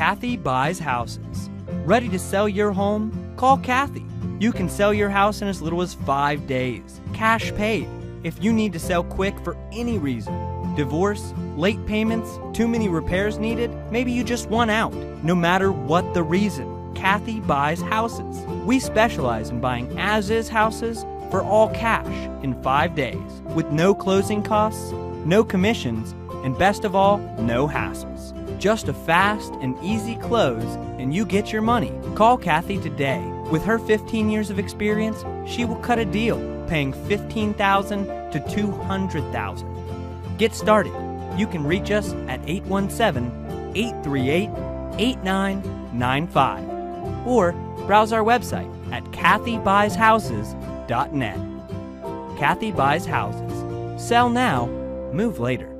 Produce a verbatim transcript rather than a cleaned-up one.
Kathy Buys Houses. Ready to sell your home? Call Kathy. You can sell your house in as little as five days, cash paid. If you need to sell quick for any reason, divorce, late payments, too many repairs needed, maybe you just want out. No matter what the reason, Kathy Buys Houses. We specialize in buying as-is houses for all cash in five days, with no closing costs, no commissions, and best of all, no hassles. Just a fast and easy close, and you get your money. Call Kathy today. With her fifteen years of experience, she will cut a deal, paying fifteen thousand dollars to two hundred thousand dollars. Get started. You can reach us at eight one seven, eight three eight, eight nine nine five or browse our website at kathy buys houses dot net. Kathy Buys Houses. Sell now, move later.